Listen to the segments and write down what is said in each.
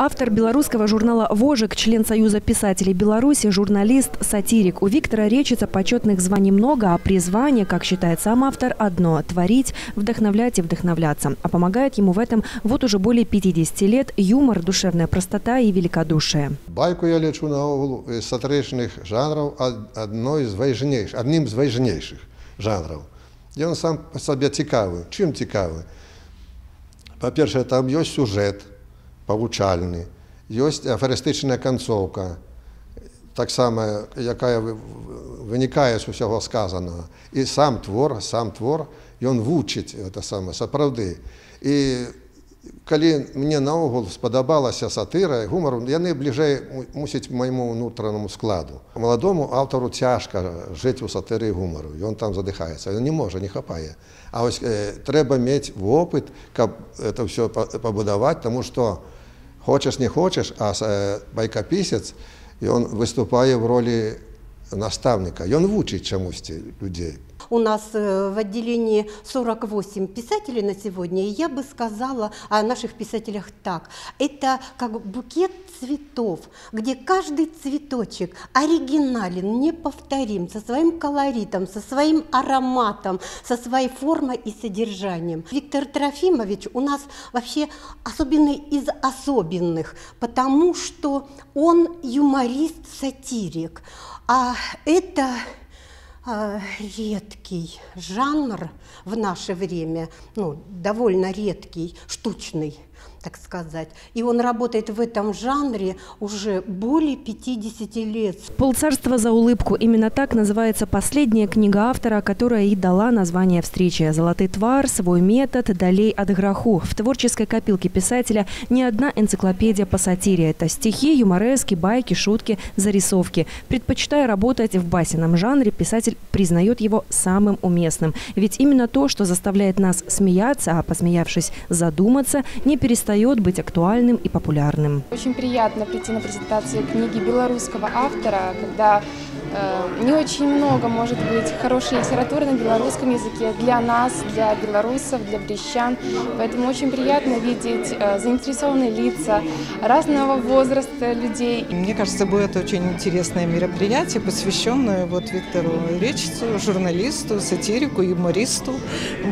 Автор белорусского журнала «Вожик», член Союза писателей Беларуси, журналист, сатирик. У Виктора Речица почетных званий много, а призвание, как считает сам автор, одно – творить, вдохновлять и вдохновляться. А помогает ему в этом вот уже более 50 лет юмор, душевная простота и великодушие. Байку я лечу на углу из сатиричных жанров одним из важнейших жанров. И он сам по себе цікавый. Чем цікавый? Во-первых, там есть сюжет. Павучальны, есть афористичная концовка, так самая, якая выникает из всего сказанного. И сам твор, и он вучит это самое, сапраўды. И когда мне на угол сподобалась сатира и гумор, они ближе мусить моему внутреннему складу. Молодому автору тяжко жить у сатиры и гумору, и он там задыхается, он не может, не хапает. А вот треба иметь опыт, как это все побудовать, потому что хочешь, не хочешь, а байкописец, и он выступает в роли наставника, и он учит чему-то людей. У нас в отделении 48 писателей на сегодня, и я бы сказала о наших писателях так. Это как букет цветов, где каждый цветочек оригинален, неповторим, со своим колоритом, со своим ароматом, со своей формой и содержанием. Виктор Трофимович у нас вообще особенный из особенных, потому что он юморист-сатирик, а это... редкий жанр в наше время, ну, довольно редкий, штучный, так сказать. И он работает в этом жанре уже более 50 лет. «Полцарства за улыбку» – именно так называется последняя книга автора, которая и дала название встрече. «Золотый твар», «Свой метод», «Долей от граху». В творческой копилке писателя не одна энциклопедия по сатире. Это стихи, юморески, байки, шутки, зарисовки. Предпочитая работать в басенном жанре, писатель признает его самым уместным. Ведь именно то, что заставляет нас смеяться, а посмеявшись задуматься, не перестает быть актуальным и популярным. Очень приятно прийти на презентацию книги белорусского автора, когда не очень много может быть хорошей литературы на белорусском языке для нас, для белорусов, для брещан. Поэтому очень приятно видеть заинтересованные лица разного возраста людей. Мне кажется, будет очень интересное мероприятие, посвященное вот Виктору Речицу, журналисту, сатирику, юмористу.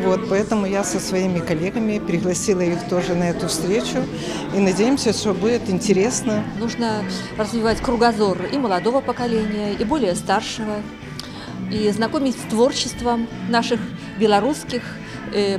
Вот, поэтому я со своими коллегами пригласила их тоже на эту встречу и надеемся, что будет интересно. Нужно развивать кругозор и молодого поколения, и более старшего, и знакомить с творчеством наших белорусских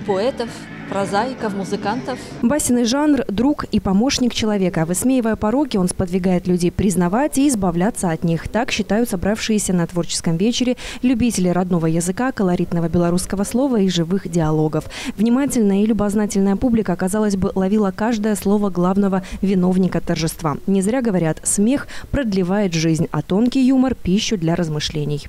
поэтов, прозаиков, музыкантов. Басенный жанр – друг и помощник человека. Высмеивая пороки, он сподвигает людей признавать и избавляться от них. Так считают собравшиеся на творческом вечере любители родного языка, колоритного белорусского слова и живых диалогов. Внимательная и любознательная публика, казалось бы, ловила каждое слово главного виновника торжества. Не зря говорят, смех продлевает жизнь, а тонкий юмор – пищу для размышлений.